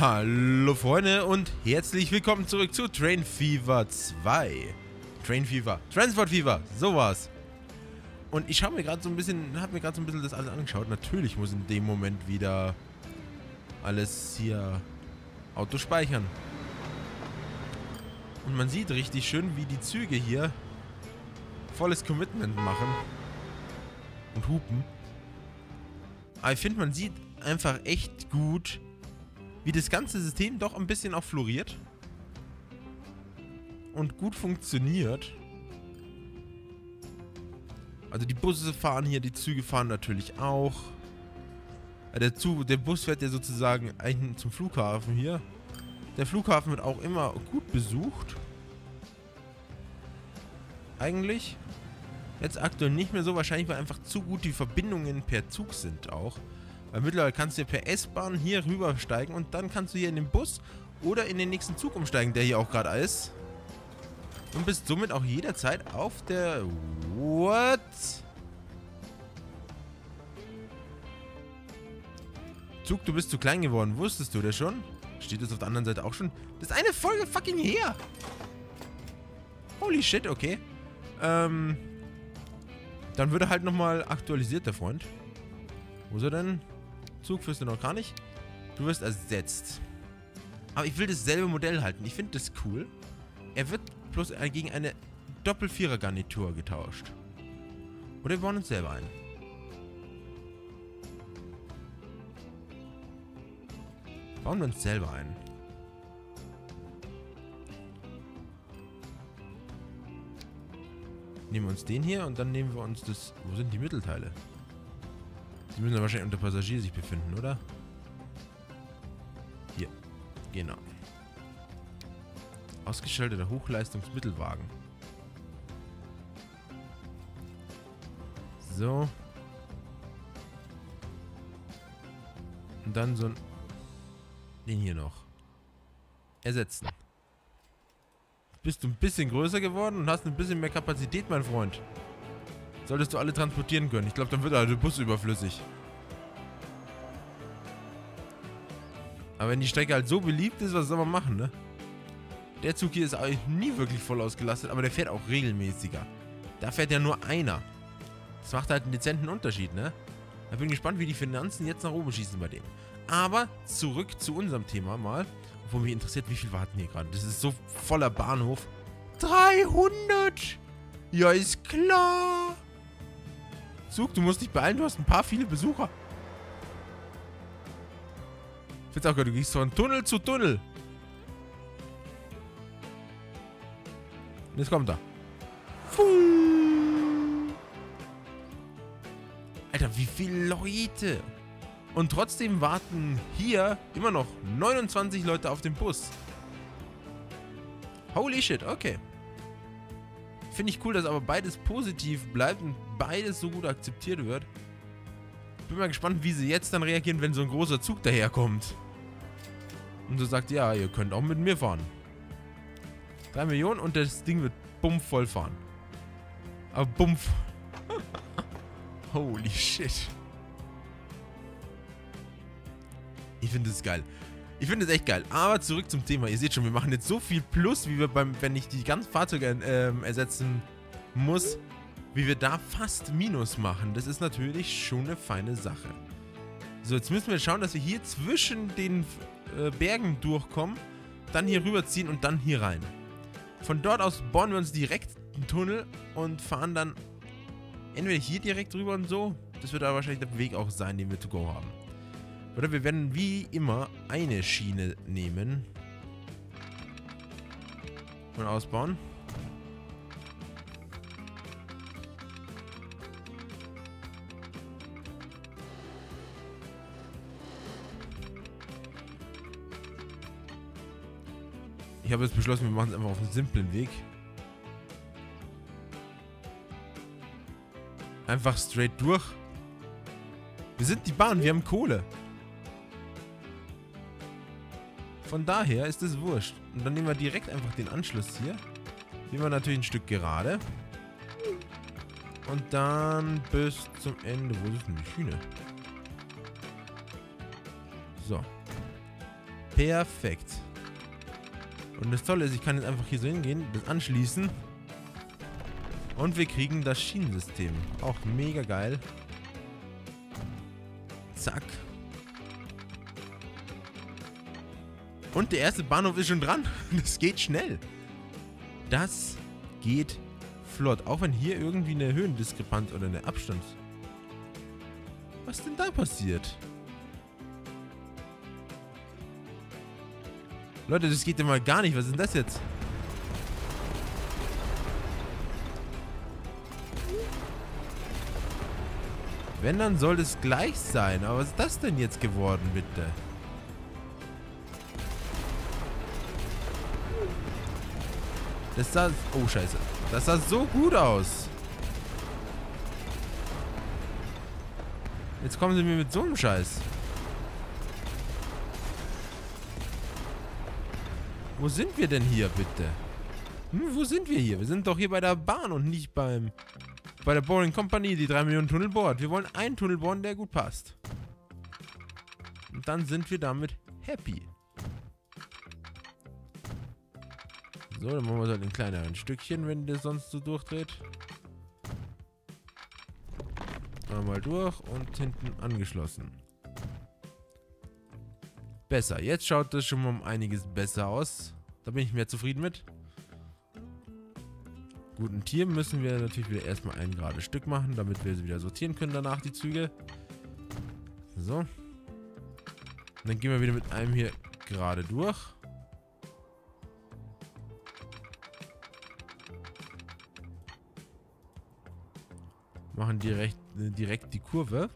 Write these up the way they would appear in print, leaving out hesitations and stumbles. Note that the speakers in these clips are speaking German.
Hallo Freunde und herzlich willkommen zurück zu Train Fever 2. Transport Fever, sowas. Und ich habe mir gerade so ein bisschen, das alles angeschaut. Natürlich muss in dem Moment wieder alles hier Auto speichern. Und man sieht richtig schön, wie die Züge hier volles Commitment machen und hupen. Aber ich finde, man sieht einfach echt gut, wie das ganze System doch ein bisschen auch floriert und gut funktioniert. Also die Busse fahren hier, die Züge fahren natürlich auch. Der Bus fährt ja sozusagen eigentlich zum Flughafen hier. Der Flughafen wird auch immer gut besucht. Eigentlich jetzt aktuell nicht mehr so, wahrscheinlich weil einfach zu gut die Verbindungen per Zug sind auch. Weil mittlerweile kannst du per S-Bahn hier rübersteigen und dann kannst du hier in den Bus oder in den nächsten Zug umsteigen, der hier auch gerade ist. Und bist somit auch jederzeit auf der... What? Zug, du bist zu klein geworden. Wusstest du das schon? Steht das auf der anderen Seite auch schon? Das ist eine Folge fucking her! Holy shit, okay. Dann würde halt nochmal aktualisiert, der Freund. Wo ist er denn? Zug führst du noch gar nicht. Du wirst ersetzt. Aber ich will dasselbe Modell halten. Ich finde das cool. Er wird bloß gegen eine Doppel-Vierer-Garnitur getauscht. Oder wir bauen uns selber ein. Bauen wir uns selber ein. Nehmen wir uns den hier und dann nehmen wir uns das... Wo sind die Mittelteile? Die müssen ja wahrscheinlich unter Passagier sich befinden, oder? Hier. Genau. Ausgeschalteter Hochleistungsmittelwagen. So. Und dann so ein... Den hier noch. Ersetzen. Bist du ein bisschen größer geworden und hast ein bisschen mehr Kapazität, mein Freund. Solltest du alle transportieren können. Ich glaube, dann wird der Bus überflüssig. Aber wenn die Strecke halt so beliebt ist, was soll man machen, ne? Der Zug hier ist eigentlich nie wirklich voll ausgelastet, aber der fährt auch regelmäßiger. Da fährt ja nur einer. Das macht halt einen dezenten Unterschied, ne? Da bin ich gespannt, wie die Finanzen jetzt nach oben schießen bei dem. Aber zurück zu unserem Thema mal. Obwohl mich interessiert, wie viel warten hier gerade. Das ist so voller Bahnhof. 300! Ja, ist klar! Zug, du musst dich beeilen, du hast ein paar viele Besucher. Ich find's auch geil, du gehst von Tunnel zu Tunnel. Und jetzt kommt er. Alter, wie viele Leute! Und trotzdem warten hier immer noch 29 Leute auf den Bus. Holy shit, okay. Finde ich cool, dass aber beides positiv bleibt und beides so gut akzeptiert wird. Bin mal gespannt, wie sie jetzt dann reagieren, wenn so ein großer Zug daherkommt. Und so sagt, ja, ihr könnt auch mit mir fahren. 3 Millionen und das Ding wird bumpf voll fahren. Aber bumpf. Holy shit. Ich finde das geil. Ich finde es echt geil. Aber zurück zum Thema. Ihr seht schon, wir machen jetzt so viel Plus, wie wir beim, wenn ich die ganzen Fahrzeuge ersetzen muss, wie wir da fast Minus machen. Das ist natürlich schon eine feine Sache. So, jetzt müssen wir schauen, dass wir hier zwischen den Bergen durchkommen, dann hier rüberziehen und dann hier rein. Von dort aus bohren wir uns direkt einen Tunnel und fahren dann entweder hier direkt rüber und so. Das wird aber wahrscheinlich der Weg auch sein, den wir to go haben. Oder wir werden wie immer eine Schiene nehmen. Und ausbauen. Ich habe jetzt beschlossen, wir machen es einfach auf einen simplen Weg. Einfach straight durch. Wir sind die Bahn, wir haben Kohle. Von daher ist es wurscht. Und dann nehmen wir direkt einfach den Anschluss hier. Nehmen wir natürlich ein Stück gerade. Und dann bis zum Ende. Wo ist denn die Schiene? So. Perfekt. Und das Tolle ist, ich kann jetzt einfach hier so hingehen, das anschließen. Und wir kriegen das Schienensystem. Auch mega geil. Zack. Und der erste Bahnhof ist schon dran. Das geht schnell. Das geht flott. Auch wenn hier irgendwie eine Höhendiskrepanz oder eine Abstand. Was ist denn da passiert? Leute, das geht ja mal gar nicht. Was ist denn das jetzt? Wenn, dann soll das gleich sein. Aber was ist das denn jetzt geworden, bitte? Das sah... Oh, scheiße. Das sah so gut aus. Jetzt kommen sie mir mit so einem Scheiß. Wo sind wir denn hier, bitte? Hm, wo sind wir hier? Wir sind doch hier bei der Bahn und nicht beim... Bei der Boring Company, die 3 Millionen Tunnel bohrt. Wir wollen einen Tunnel bohren, der gut passt. Und dann sind wir damit happy. So, dann machen wir so ein kleineren Stückchen, wenn das sonst so durchdreht. Einmal durch und hinten angeschlossen. Besser. Jetzt schaut das schon mal um einiges besser aus. Da bin ich mehr zufrieden mit. Gut, und hier müssen wir natürlich wieder erstmal ein gerades Stück machen, damit wir sie wieder sortieren können danach, die Züge. So. Und dann gehen wir wieder mit einem hier gerade durch. Machen direkt die Kurve.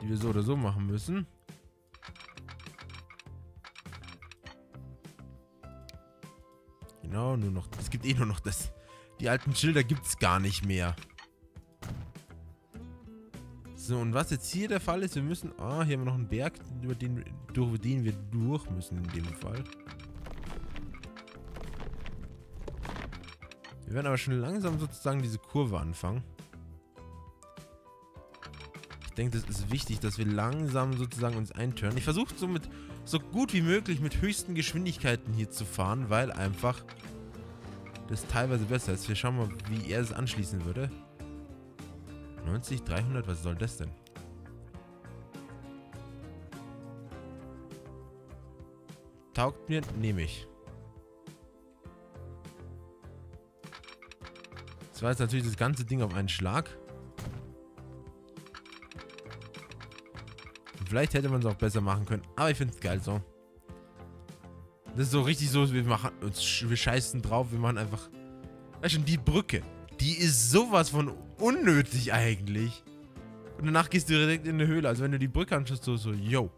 Die wir so oder so machen müssen. Genau, nur noch. Es gibt eh nur noch das. Die alten Schilder gibt es gar nicht mehr. So, und was jetzt hier der Fall ist, wir müssen. Ah, hier haben wir noch einen Berg, durch den wir durch müssen in dem Fall. Wir werden aber schon langsam sozusagen diese Kurve anfangen. Ich denke, das ist wichtig, dass wir langsam sozusagen uns einturnen. Ich versuche so gut wie möglich mit höchsten Geschwindigkeiten hier zu fahren, weil einfach das teilweise besser ist. Wir schauen mal, wie er es anschließen würde. 90, 300, was soll das denn? Taugt mir, nehme ich. Das war jetzt natürlich das ganze Ding auf einen Schlag. Und vielleicht hätte man es auch besser machen können. Aber ich finde es geil so. Das ist so richtig so, wir scheißen drauf. Wir machen einfach... Weißt du, die Brücke. Die ist sowas von unnötig eigentlich. Und danach gehst du direkt in eine Höhle. Also wenn du die Brücke anschaust, so, yo.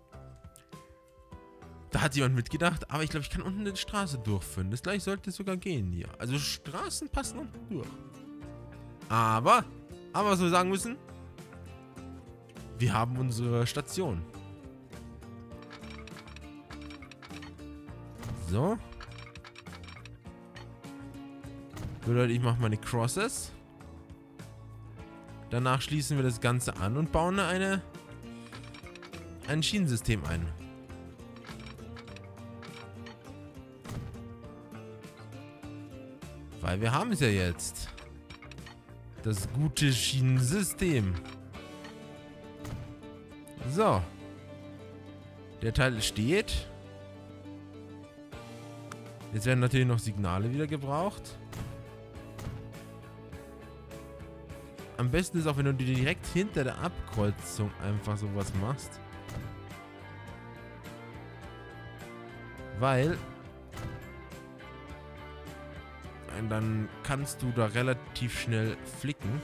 Da hat jemand mitgedacht. Aber ich glaube, ich kann unten eine Straße durchführen. Das gleiche sollte sogar gehen hier. Also Straßen passen unten durch. Aber was wir sagen müssen, wir haben unsere Station. So. So Leute, ich mache meine Crosses. Danach schließen wir das Ganze an und bauen ein Schienensystem ein. Weil wir haben es ja jetzt. Das gute Schienensystem. So. Der Teil steht. Jetzt werden natürlich noch Signale wieder gebraucht. Am besten ist auch, wenn du direkt hinter der Abkreuzung einfach sowas machst. Weil... Dann kannst du da relativ schnell flicken.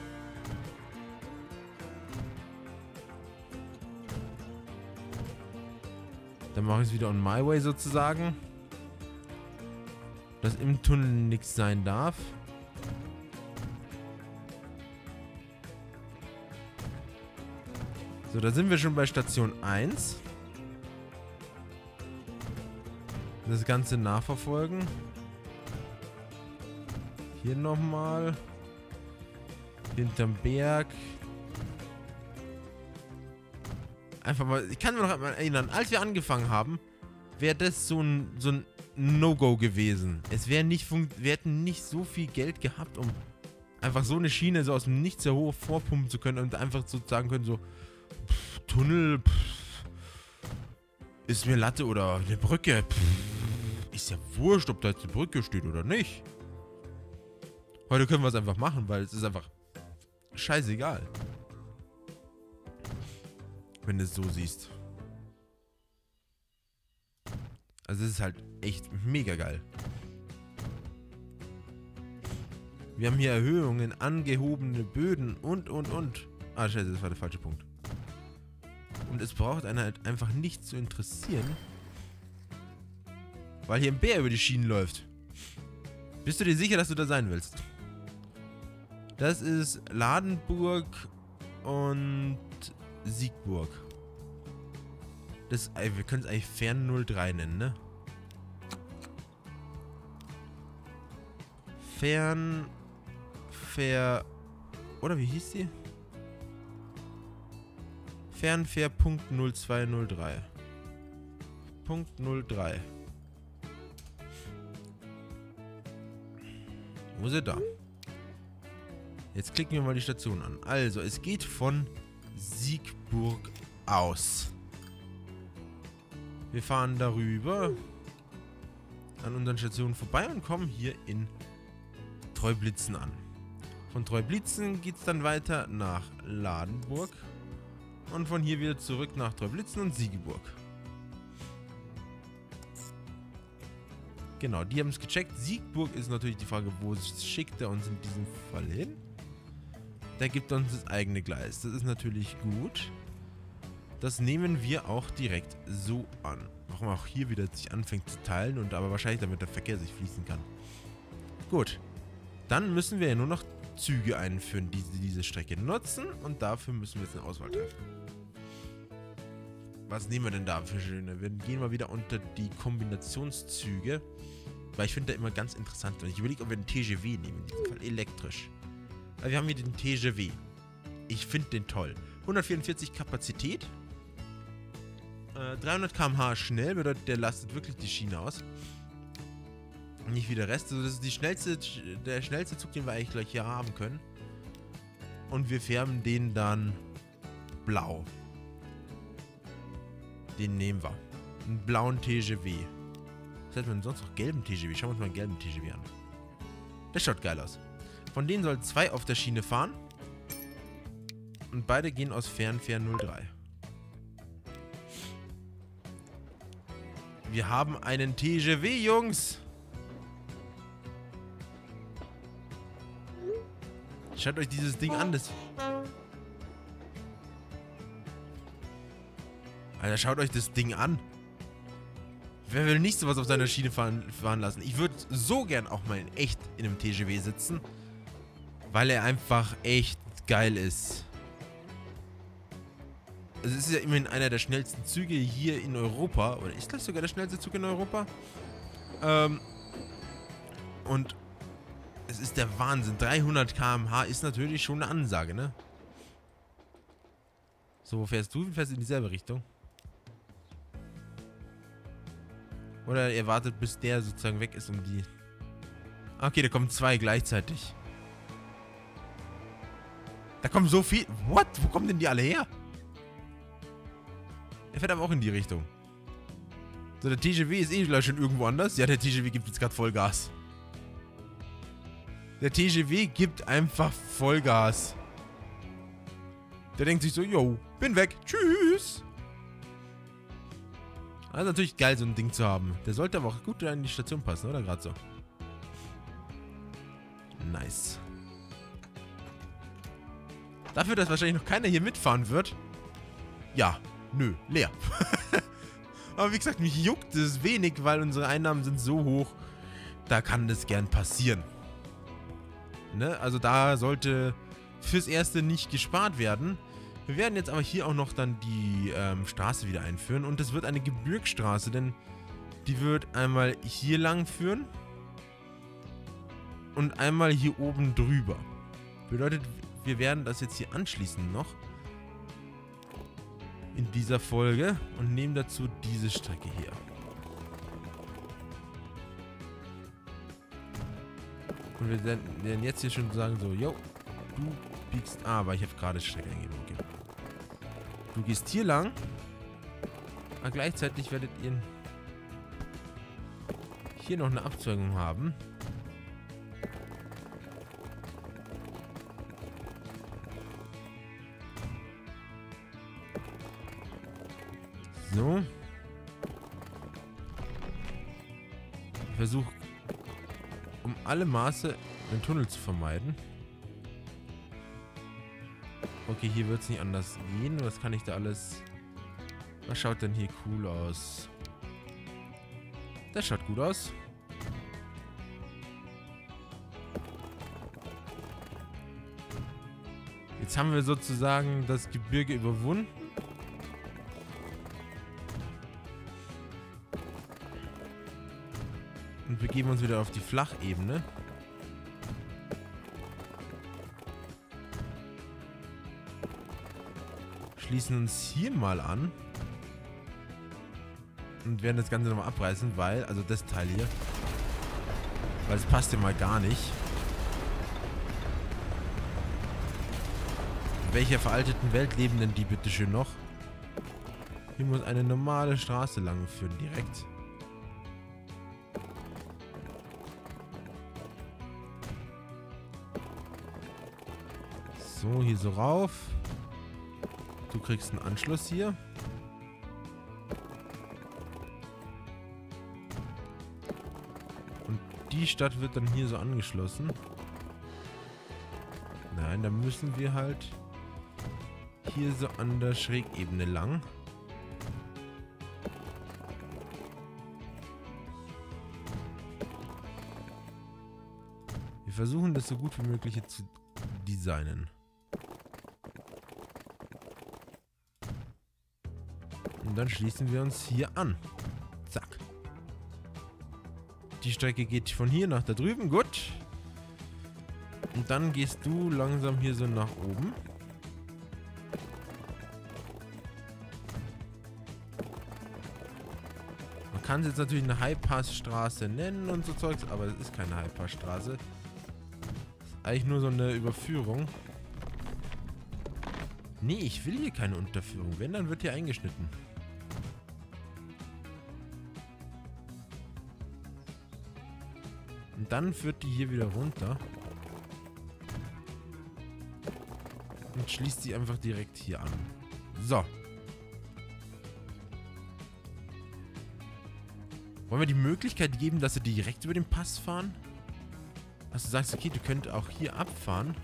Dann mache ich es wieder on my way sozusagen. Dass im Tunnel nichts sein darf. So, da sind wir schon bei Station 1. Das Ganze nachverfolgen. Hier nochmal. Hinterm Berg. einfach mal, ich kann mir noch mal erinnern, als wir angefangen haben, wäre das so ein No-Go gewesen. Wir hätten nicht so viel Geld gehabt, um einfach so eine Schiene so aus dem Nichts so hoch vorpumpen zu können und einfach so sagen können, so, pff, Tunnel, pff, ist mir Latte oder eine Brücke, pff, ist ja wurscht, ob da jetzt eine Brücke steht oder nicht. Heute können wir es einfach machen, weil es ist einfach scheißegal. Wenn du es so siehst. Also es ist halt echt mega geil. Wir haben hier Erhöhungen, angehobene Böden und. Ah, scheiße, das war der falsche Punkt. Und es braucht einen halt einfach nicht zu interessieren, weil hier ein Bär über die Schienen läuft. Bist du dir sicher, dass du da sein willst? Das ist Ladenburg und Siegburg. Wir können es eigentlich Fern 03 nennen, ne? Oder wie hieß die? Fernfair.0203. Punkt 03. Wo ist er da? Jetzt klicken wir mal die Station an. Also, es geht von Siegburg aus. Wir fahren darüber an unseren Stationen vorbei und kommen hier in Treublitzen an. Von Treublitzen geht es dann weiter nach Ladenburg und von hier wieder zurück nach Treublitzen und Siegeburg. Genau, die haben es gecheckt. Siegburg ist natürlich die Frage, wo schickt er uns in diesem Fall hin? Der gibt uns das eigene Gleis. Das ist natürlich gut. Das nehmen wir auch direkt so an. Warum auch hier wieder sich anfängt zu teilen und aber wahrscheinlich damit der Verkehr sich fließen kann. Gut. Dann müssen wir ja nur noch Züge einführen, die diese Strecke nutzen. Und dafür müssen wir jetzt eine Auswahl treffen. Was nehmen wir denn da für schöne? Wir gehen mal wieder unter die Kombinationszüge. Weil ich finde da immer ganz interessant. Und ich überlege, ob wir den TGV nehmen. In diesem Fall elektrisch. Aber wir haben hier den TGV. Ich finde den toll. 144 Kapazität. 300 km/h schnell. Bedeutet, der lastet wirklich die Schiene aus. Nicht wie der Rest. Also das ist der schnellste Zug, den wir eigentlich gleich hier haben können. Und wir färben den dann blau. Den nehmen wir. Einen blauen TGV. Was hätten wir denn sonst noch? Gelben TGV. Schauen wir uns mal einen gelben TGV an. Der schaut geil aus. Von denen sollen 2 auf der Schiene fahren. Und beide gehen aus Fernfair 03. Wir haben einen TGV, Jungs. Schaut euch dieses Ding an. Alter, schaut euch das Ding an. Wer will nicht sowas auf seiner Schiene fahren lassen? Ich würde so gern auch mal in echt in einem TGV sitzen. Weil er einfach echt geil ist. Es ist ja immerhin einer der schnellsten Züge hier in Europa. Oder ist das sogar der schnellste Zug in Europa? Und es ist der Wahnsinn. 300 km/h ist natürlich schon eine Ansage, ne? So, wo fährst du? Du fährst in dieselbe Richtung. Oder ihr wartet, bis der sozusagen weg ist, um die... Okay, da kommen 2 gleichzeitig. Da kommen so viel... What? Wo kommen denn die alle her? Er fährt aber auch in die Richtung. So, der TGV ist eh gleich schon irgendwo anders. Ja, der TGV gibt jetzt gerade Vollgas. Der TGV gibt einfach Vollgas. Der denkt sich so, yo, bin weg, tschüss. Also natürlich geil, so ein Ding zu haben. Der sollte aber auch gut in die Station passen, oder? Gerade so. Nice. Dafür, dass wahrscheinlich noch keiner hier mitfahren wird. Ja, nö, leer. Aber wie gesagt, mich juckt es wenig, weil unsere Einnahmen sind so hoch. Da kann das gern passieren. Ne? Also da sollte fürs Erste nicht gespart werden. Wir werden jetzt aber hier auch noch dann die Straße wieder einführen. Und das wird eine Gebirgsstraße, denn die wird einmal hier lang führen. Und einmal hier oben drüber. Bedeutet, wir werden das jetzt hier anschließen noch. in dieser Folge und nehmen dazu diese Strecke hier. Und wir werden jetzt hier schon sagen so, yo, du biegst... Ah, aber ich habe gerade Strecke eingegeben. Okay. Du gehst hier lang, aber gleichzeitig werdet ihr hier noch eine Abzweigung haben. So. Versuch um alle Maße den Tunnel zu vermeiden. Okay, hier wird es nicht anders gehen. Was kann ich da alles... Was schaut denn hier cool aus? Das schaut gut aus. Jetzt haben wir sozusagen das Gebirge überwunden. Und wir begeben uns wieder auf die Flachebene. Schließen uns hier mal an. Und werden das Ganze nochmal abreißen, weil, also das Teil hier, weil es passt ja mal gar nicht. In welcher veralteten Welt leben denn die bitteschön noch? Hier muss eine normale Straße lang führen, direkt. So, hier so rauf. Du kriegst einen Anschluss hier. Und die Stadt wird dann hier so angeschlossen. Nein, da müssen wir halt hier so an der Schrägebene lang. Wir versuchen das so gut wie möglich jetzt zu designen. Und dann schließen wir uns hier an. Zack. Die Strecke geht von hier nach da drüben. Gut. Und dann gehst du langsam hier so nach oben. Man kann es jetzt natürlich eine Highpass-Straße nennen und so Zeugs, aber es ist keine Highpass-Straße. Es ist eigentlich nur so eine Überführung. Nee, ich will hier keine Unterführung. Wenn, dann wird hier eingeschnitten. Und dann führt die hier wieder runter. Und schließt sie einfach direkt hier an. So. Wollen wir die Möglichkeit geben, dass sie direkt über den Pass fahren? Dass du sagst, okay, du könnt auch hier abfahren.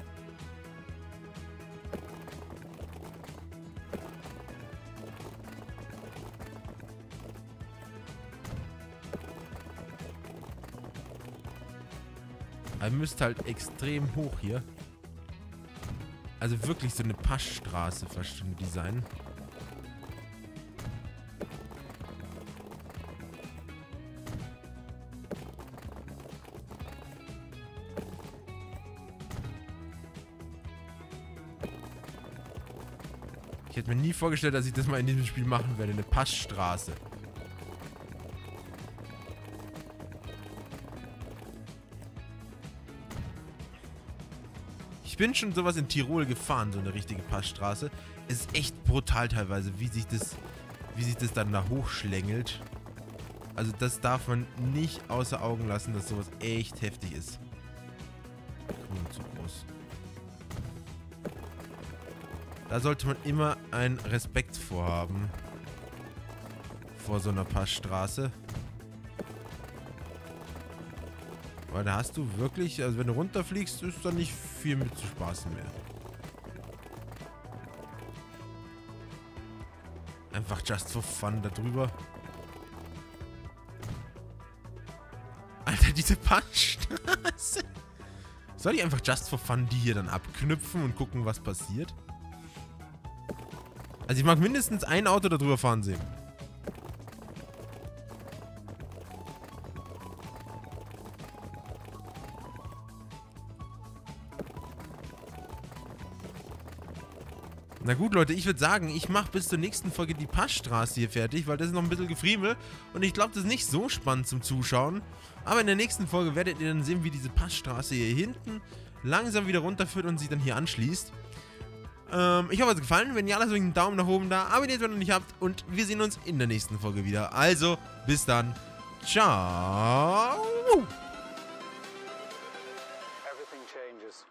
Ihr müsst halt extrem hoch hier. Also wirklich so eine Passstraße fast schon designen. Ich hätte mir nie vorgestellt, dass ich das mal in diesem Spiel machen werde. Eine Passstraße. Ich bin schon sowas in Tirol gefahren, so eine richtige Passstraße. Es ist echt brutal teilweise, wie sich das dann da hochschlängelt. Also das darf man nicht außer Augen lassen, dass sowas echt heftig ist. Komm, zu groß. Da sollte man immer einen Respekt vorhaben. Vor so einer Passstraße. Weil da hast du wirklich, also wenn du runterfliegst, ist da nicht viel mit zu spaßen mehr. Einfach just for fun da drüber. Alter, diese Passstraße. Soll ich einfach just for fun die hier dann abknüpfen und gucken, was passiert? Also ich mag mindestens ein Auto da drüber fahren sehen. Na gut, Leute, ich würde sagen, ich mache bis zur nächsten Folge die Passstraße hier fertig, weil das ist noch ein bisschen Gefriemel und ich glaube, das ist nicht so spannend zum Zuschauen. Aber in der nächsten Folge werdet ihr dann sehen, wie diese Passstraße hier hinten langsam wieder runterführt und sich dann hier anschließt. Ich hoffe, es hat gefallen. Wenn ja, lasst euch einen Daumen nach oben da, abonniert, wenn ihr noch nicht habt, und wir sehen uns in der nächsten Folge wieder. Also, bis dann. Ciao. Everything changes.